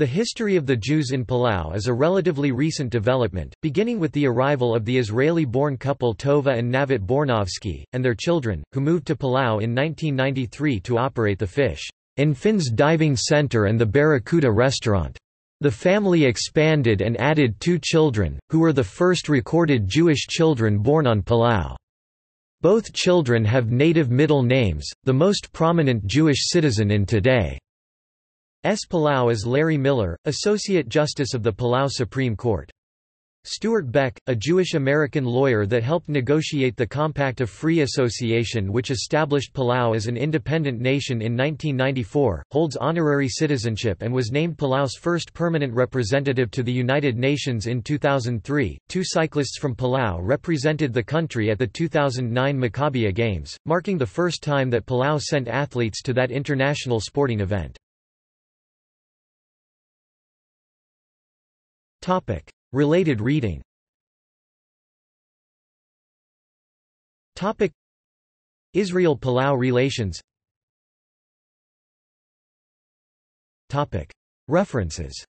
The history of the Jews in Palau is a relatively recent development, beginning with the arrival of the Israeli-born couple Tova and Navot Bornovski, and their children, who moved to Palau in 1993 to operate the Fish 'n Fins diving center and the Barracuda Restaurant. The family expanded and added two children, who were the first recorded Jewish children born on Palau. Both children have native middle names. The most prominent Jewish citizen in today's Palau is Larry Miller, Associate Justice of the Palau Supreme Court. Stuart Beck, a Jewish-American lawyer that helped negotiate the Compact of Free Association which established Palau as an independent nation in 1994, holds honorary citizenship and was named Palau's first permanent representative to the United Nations in 2003. Two cyclists from Palau represented the country at the 2009 Maccabiah Games, marking the first time that Palau sent athletes to that international sporting event. Related reading. Israel-Palau relations. References.